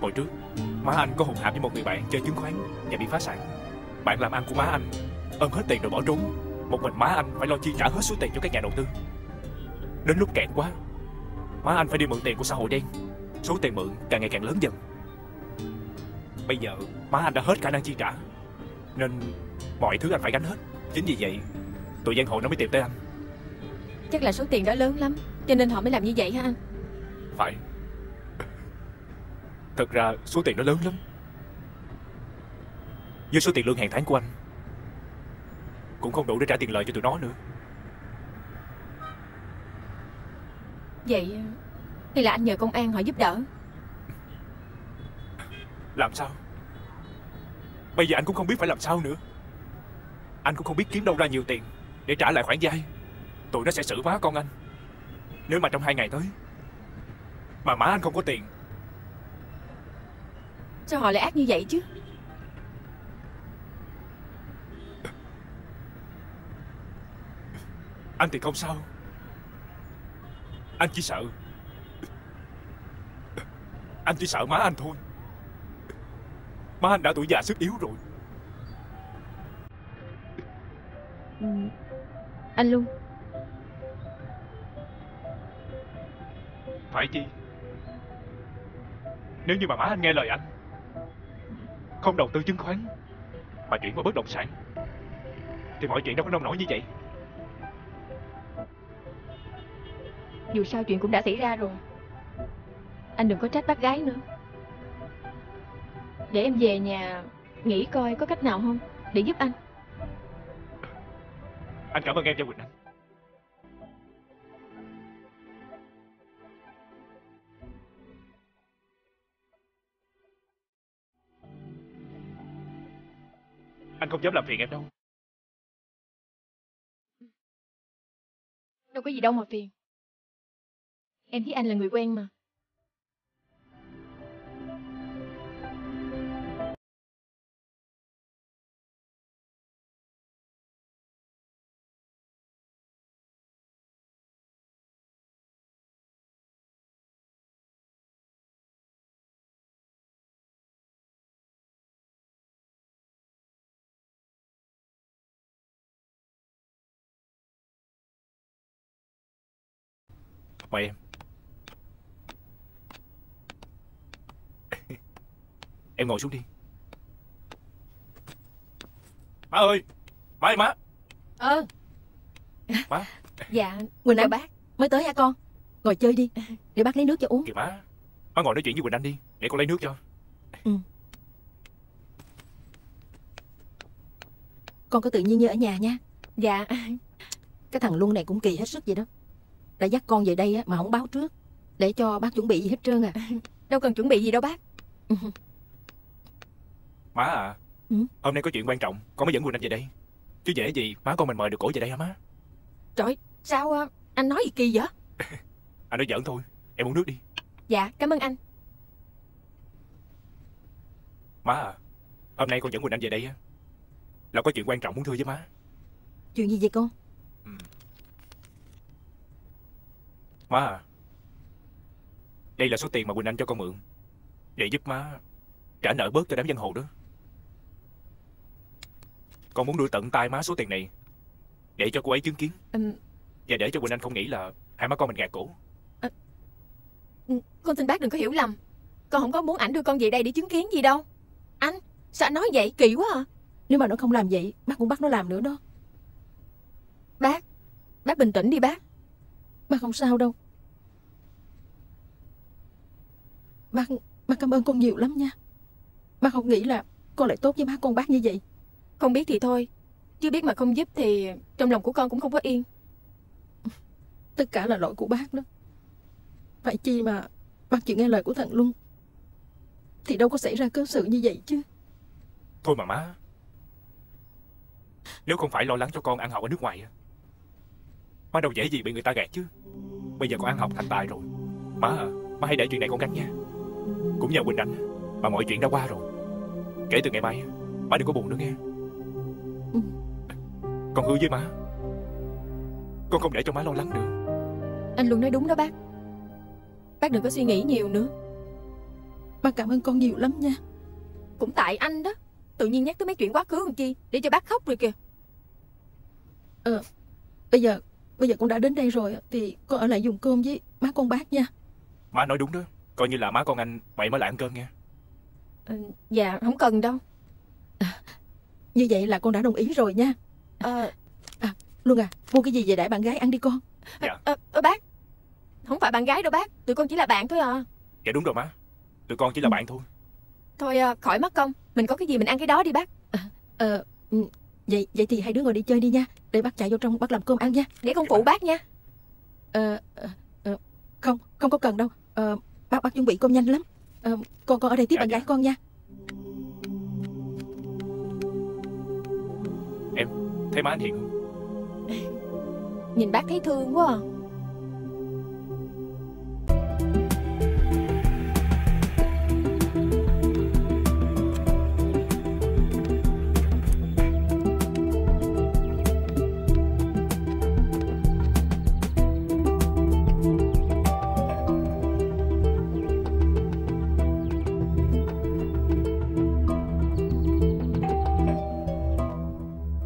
Hồi trước má anh có hùng hạp với một người bạn chơi chứng khoán và bị phá sản. Bạn làm ăn của má anh ôm hết tiền rồi bỏ trốn. Một mình má anh phải lo chi trả hết số tiền cho các nhà đầu tư. Đến lúc kẹt quá, má anh phải đi mượn tiền của xã hội đen. Số tiền mượn càng ngày càng lớn dần. Bây giờ má anh đã hết khả năng chi trả, nên mọi thứ anh phải gánh hết. Chính vì vậy tụi giang hồ nó mới tìm tới anh. Chắc là số tiền đó lớn lắm, cho nên họ mới làm như vậy hả anh? Phải. Thật ra số tiền nó lớn lắm. Với số tiền lương hàng tháng của anh cũng không đủ để trả tiền lời cho tụi nó nữa. Vậy thì là anh nhờ công an họ giúp đỡ. Làm sao? Bây giờ anh cũng không biết phải làm sao nữa. Anh cũng không biết kiếm đâu ra nhiều tiền để trả lại khoản vay. Tụi nó sẽ xử má con anh. Nếu mà trong 2 ngày tới mà má anh không có tiền. Sao họ lại ác như vậy chứ? Anh thì không sao. Anh chỉ sợ. Anh chỉ sợ má anh thôi. Má anh đã tuổi già sức yếu rồi. Anh Luân. Phải chi? Nếu như mà má anh nghe lời anh, không đầu tư chứng khoán mà chuyển qua bất động sản, thì mọi chuyện đâu có nông nổi như vậy. Dù sao chuyện cũng đã xảy ra rồi, anh đừng có trách bác gái nữa. Để em về nhà nghĩ coi có cách nào không để giúp anh. Anh cảm ơn em cho Quỳnh Anh. Anh không dám làm phiền em đâu. Đâu có gì đâu mà phiền. Em thấy anh là người quen mà. Mời em. Em ngồi xuống đi. Má ơi. Má ơi má. Má. Dạ Quỳnh Anh. Bác mới tới hả con? Ngồi chơi đi, để bác lấy nước cho uống. Kìa má. Má ngồi nói chuyện với Quỳnh Anh đi, để con lấy nước cho. Con có tự nhiên như ở nhà nha. Dạ. Cái thằng Luân này cũng kỳ hết sức vậy đó. Đã dắt con về đây mà không báo trước, để cho bác chuẩn bị gì hết trơn à. Đâu cần chuẩn bị gì đâu bác. Má à, hôm nay có chuyện quan trọng con mới dẫn Quỳnh Anh về đây. Chứ dễ gì má con mình mời được cổ về đây hả má? Trời, sao anh nói gì kỳ vậy? Anh nói giỡn thôi, em uống nước đi. Dạ, cảm ơn anh. Má à, hôm nay con dẫn Quỳnh Anh về đây là có chuyện quan trọng muốn thưa với má. Chuyện gì vậy con? Má à, đây là số tiền mà Quỳnh Anh cho con mượn để giúp má trả nợ bớt cho đám giang hồ đó. Con muốn đưa tận tay má số tiền này để cho cô ấy chứng kiến, và để cho Quỳnh Anh không nghĩ là hai má con mình gạt cổ. Con xin bác đừng có hiểu lầm. Con không có muốn ảnh đưa con về đây để chứng kiến gì đâu. Anh, sao anh nói vậy? Kỳ quá à. Nếu mà nó không làm vậy, bác cũng bắt nó làm nữa đó. Bác bình tĩnh đi bác. Bác không sao đâu. Bác cảm ơn con nhiều lắm nha. Bác không nghĩ là con lại tốt với má con bác như vậy. Không biết thì thôi, chứ biết mà không giúp thì trong lòng của con cũng không có yên. Tất cả là lỗi của bác đó. Phải chi mà bác chịu nghe lời của thằng Luân thì đâu có xảy ra cớ sự như vậy chứ. Thôi mà má, nếu không phải lo lắng cho con ăn học ở nước ngoài, má đâu dễ gì bị người ta gạt chứ. Bây giờ con ăn học thành tài rồi. Má à, má hãy để chuyện này con gánh nha. Cũng nhờ Quỳnh Anh mà mọi chuyện đã qua rồi. Kể từ ngày mai má đừng có buồn nữa nghe. Con hứa với má, con không để cho má lo lắng nữa. Anh luôn nói đúng đó bác. Bác đừng có suy nghĩ nhiều nữa. Ba cảm ơn con nhiều lắm nha. Cũng tại anh đó, tự nhiên nhắc tới mấy chuyện quá khứ còn chi, để cho bác khóc rồi kìa. Bây giờ con đã đến đây rồi thì con ở lại dùng cơm với má con bác nha. Má nói đúng đó, coi như là má con anh mày mới lại ăn cơm nha. Dạ không cần đâu. Như vậy là con đã đồng ý rồi nha. Luân à, mua cái gì về đãi bạn gái ăn đi con. Bác, không phải bạn gái đâu bác, tụi con chỉ là bạn thôi à. Dạ đúng rồi má, tụi con chỉ là bạn thôi. Thôi khỏi mất công, mình có cái gì mình ăn cái đó đi bác. Vậy thì hai đứa ngồi đi chơi đi nha, để bác chạy vô trong bác làm cơm ăn nha. Để con phụ bác nha. Không có cần đâu. Bác chuẩn bị cơm nhanh lắm. Con ở đây tiếp bạn gái con nha. Em thấy má anh hiền không? Nhìn bác thấy thương quá à.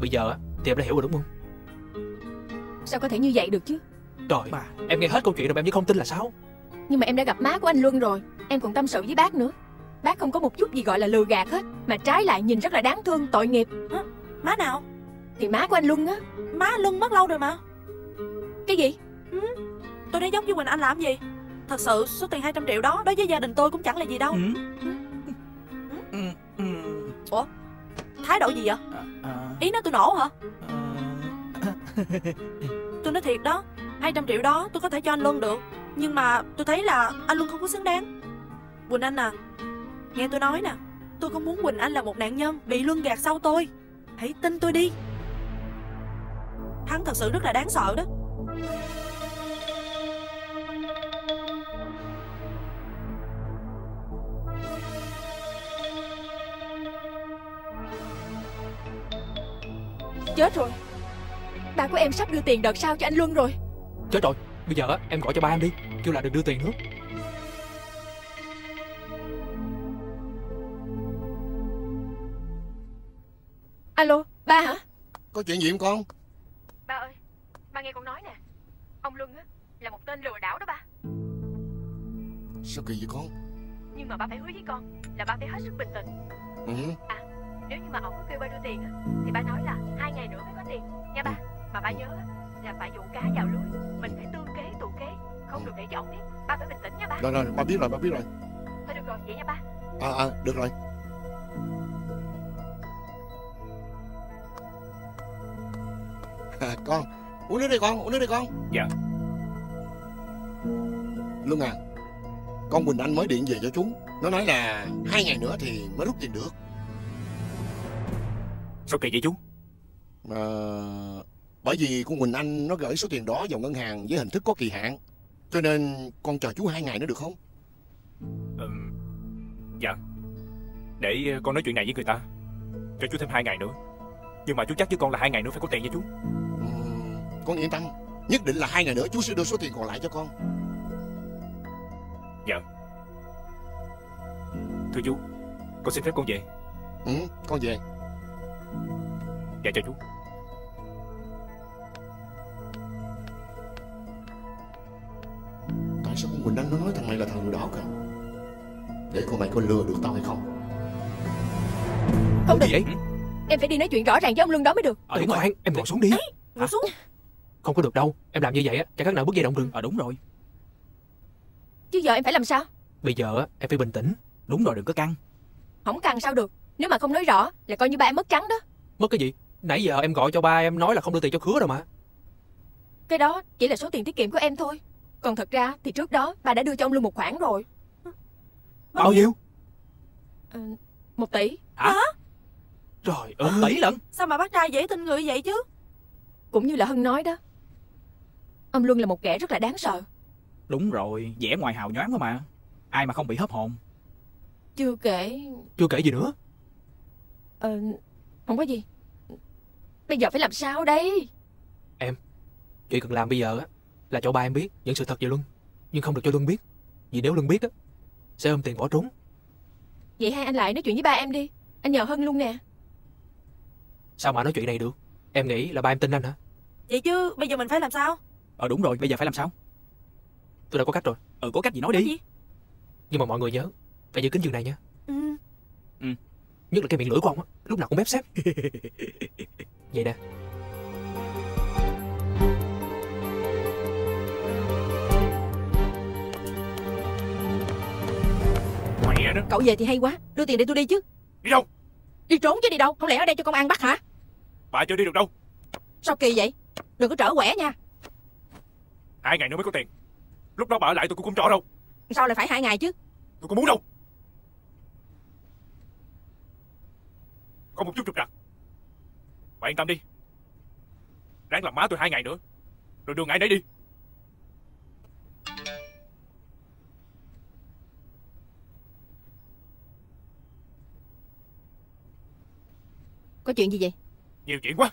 Bây giờ thì em đã hiểu rồi đúng không? Sao có thể như vậy được chứ? Trời mà, em nghe hết câu chuyện rồi mà em vẫn không tin là sao? Nhưng mà em đã gặp má của anh Luân rồi, em còn tâm sự với bác nữa. Bác không có một chút gì gọi là lừa gạt hết, mà trái lại nhìn rất là đáng thương, tội nghiệp. Hả? Má nào? Thì má của anh Luân á. Má anh Luân mất lâu rồi mà. Cái gì? Tôi nói dốc với Quỳnh Anh làm gì? Thật sự số tiền 200 triệu đó đối với gia đình tôi cũng chẳng là gì đâu. Ủa? Thái độ gì vậy? Ý nói tôi nổ hả? Tôi nói thiệt đó, 200 triệu đó tôi có thể cho anh Luân được, nhưng mà tôi thấy là anh Luân không có xứng đáng. Quỳnh Anh à, nghe tôi nói nè, tôi không muốn Quỳnh Anh là một nạn nhân bị Luân gạt sau tôi. Hãy tin tôi đi, hắn thật sự rất là đáng sợ đó. Chết rồi, ba của em sắp đưa tiền đợt sau cho anh Luân rồi. Chết rồi, bây giờ em gọi cho ba em đi, kêu là đừng đưa tiền nữa. Alo, ba hả? Có chuyện gì không con? Ba ơi, ba nghe con nói nè, ông Luân á là một tên lừa đảo đó ba. Sao kỳ vậy con? Nhưng mà ba phải hứa với con là ba phải hết sức bình tĩnh. Nếu như mà ông có kêu ba đưa tiền thì ba nói là 2 ngày nữa mới có tiền nha ba. Mà ba nhớ là phải dụ cá vào lưới, mình phải tương kế tụ kế, không được để cho ông biết. Ba phải bình tĩnh nha ba. Rồi ba biết rồi. Thôi được rồi vậy nha ba. Được rồi. Con uống nước đi con, Dạ. Luân à, con Quỳnh Anh mới điện về cho chú, nó nói là 2 ngày nữa thì mới rút tiền được. Sao kỳ vậy chú? Bởi vì con Quỳnh Anh nó gửi số tiền đó vào ngân hàng với hình thức có kỳ hạn, cho nên con chờ chú 2 ngày nữa được không? Dạ. Để con nói chuyện này với người ta, cho chú thêm 2 ngày nữa. Nhưng mà chú chắc với con là 2 ngày nữa phải có tiền nha chú. Con yên tâm, nhất định là 2 ngày nữa chú sẽ đưa số tiền còn lại cho con. Dạ. Thưa chú, con xin phép con về. Con về. Dạ chào chú. Tại sao con Quỳnh Anh nó nói thằng này là thằng lừa đảo cả? Để con mày có lừa được tao hay không? Không được vậy. Em phải đi nói chuyện rõ ràng với ông Luân đó mới được. Đúng rồi, em ngồi xuống đi. Ngồi xuống. Không có được đâu, em làm như vậy chẳng khác nào bước dây động rừng. Đúng rồi. Chứ giờ em phải làm sao? Bây giờ em phải bình tĩnh. Đúng rồi, đừng có căng. Không căng sao được, nếu mà không nói rõ là coi như ba em mất trắng đó. Mất cái gì? Nãy giờ em gọi cho ba em nói là không đưa tiền cho khứa đâu mà. Cái đó chỉ là số tiền tiết kiệm của em thôi, còn thật ra thì trước đó ba đã đưa cho ông Luân một khoản rồi. Bao nhiêu? 1 tỷ. Hả? Trời ơi, 1 tỷ lận. Sao mà bác trai dễ tin người vậy chứ? Cũng như là Hưng nói đó, ông Luân là một kẻ rất là đáng sợ. Đúng rồi, vẻ ngoài hào nhoáng quá mà, ai mà không bị hớp hồn. Chưa kể... Chưa kể gì nữa? Không có gì. Bây giờ phải làm sao đây? Em, chuyện cần làm bây giờ là cho ba em biết những sự thật về Luân, nhưng không được cho Luân biết. Vì nếu Luân biết sẽ ôm tiền bỏ trốn, Vậy hai anh lại nói chuyện với ba em đi. Anh nhờ Hân luôn nè. Sao mà nói chuyện này được? Em nghĩ là ba em tin anh hả? Vậy chứ bây giờ mình phải làm sao? Đúng rồi, bây giờ phải làm sao? Tôi đã có cách rồi. Có cách gì nói đi. Gì? Nhưng mà mọi người nhớ phải giữ kín giường này nha. Ừ. Nhất là cái miệng lưỡi của ông á, lúc nào cũng bép xếp. Vậy nè. Mẹ đó. Cậu về thì hay quá, đưa tiền để tôi đi chứ. Đi đâu? Đi trốn chứ đi đâu, không lẽ ở đây cho công an bắt hả? Bà chưa đi được đâu. Sao kỳ vậy? Đừng có trở quẻ nha. 2 ngày nữa mới có tiền. Lúc đó bà ở lại tôi cũng không cho đâu. Sao lại phải 2 ngày chứ? Tôi có muốn đâu. Có một chút trục trặc. Bà yên tâm đi. Ráng làm má tôi 2 ngày nữa rồi đưa ngài đấy đi. Có chuyện gì vậy? Nhiều chuyện quá.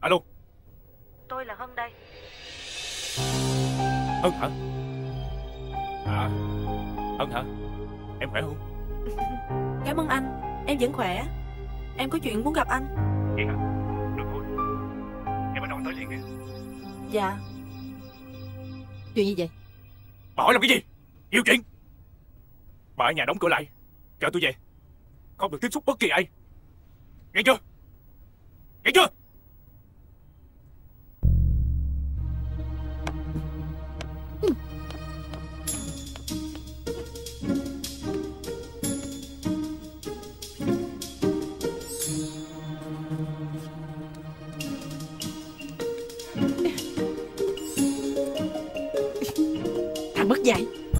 Alo. Tôi là Hân đây. Hân hả? À, Hân hả? Em khỏe không? Cảm ơn anh, em vẫn khỏe. Em có chuyện muốn gặp anh. Vậy hả? Được thôi. Em ở đâu tới liền nha. Dạ. Chuyện gì vậy? Bà hỏi làm cái gì? Nhiều chuyện. Bà ở nhà đóng cửa lại, chờ tôi về. Không được tiếp xúc bất kỳ ai. Nghe chưa? Nghe chưa? Thằng mất dạy.